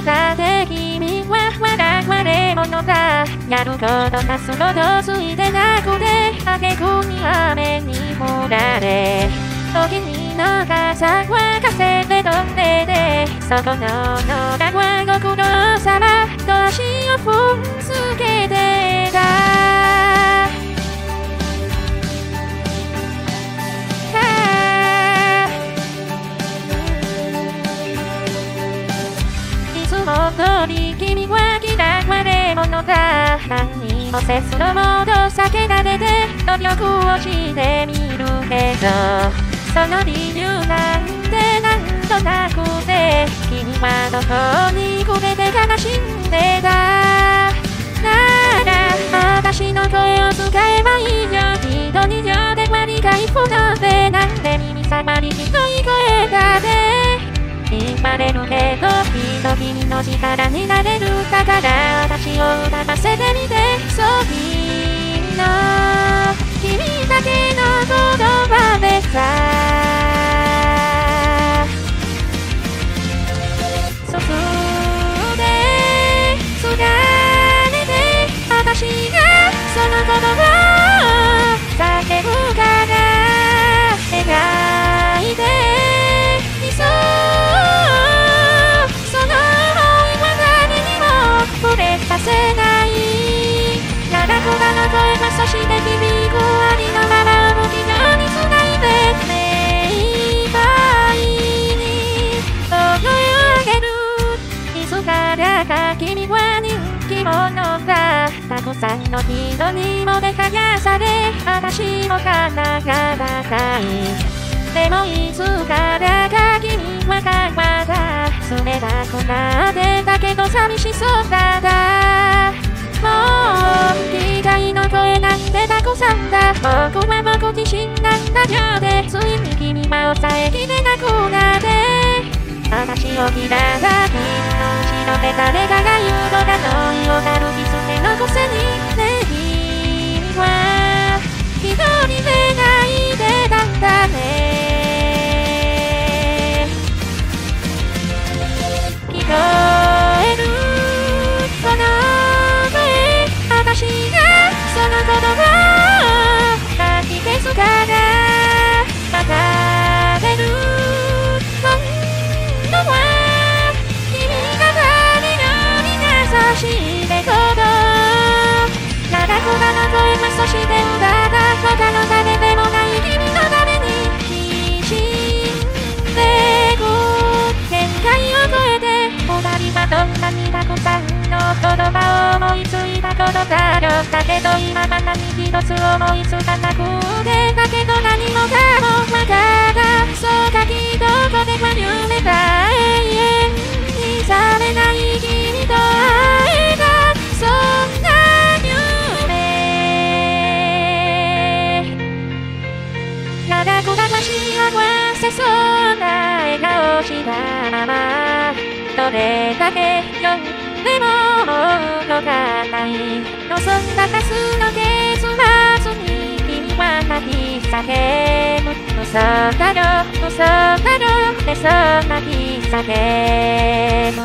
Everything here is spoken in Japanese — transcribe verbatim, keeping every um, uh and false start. つだって君はまだ悪者だ。やることなすのとついてなくて挙句に雨に降られ、時にの傘は風で飛んでて、そこの野田はご苦労様、年を踏んづけてた。本当に君は嫌われ者だ。何にもせずのもど酒が出て努力をしてみるけど、その理由なんてなんとなくて、君はどこにくれて悲しんでた。なら私の声を使えばいいよ。一度二度では理解不能で、なんで耳障りひどい声だね。言われるけどきっと君の力になれる。だから私を歌わせてみて。そう君の君だけの言葉でさ、そこでつられて私がその言葉を叫ぶから描いて。出せないなら言葉の声がそして響くありのままを無理につないで目いっぱいに泳げる。いつからか君は人気者だ。たくさんの人にも出かやされ、私もかなが高い。でもいつからか君は変わった。冷たくなってたけど寂しそうだった。もう機械の声なんてたくさんだ。僕は僕自身なんだよで、ついに君は抑えきれなくなって。私を嫌だ。君の後ろで誰かが言うのだ。恋を狩る狐のくせにね、君は一人で泣いてたんだね。聞こえるこの声、私がその言葉を吐き消すからまた出る。今度は君が誰より優しいレコード。ただ言葉の声はそして歌が他の誰でもない君のために滲んでいく。限界を超えて今どんなにたくさんの言葉を思いついたことだろう。だけど今は何一つ思いつかなくて、だけど何もかもわからん。そうかきどこでは夢だ。永遠に覚めない君と会えた、そんな夢。ただこだまし幸せそうな笑顔したまま、どれだけ読んでも届かない。望んだ明日の結末に君は泣き叫ぶ。嘘だろ嘘だろってそう泣き叫ぶ。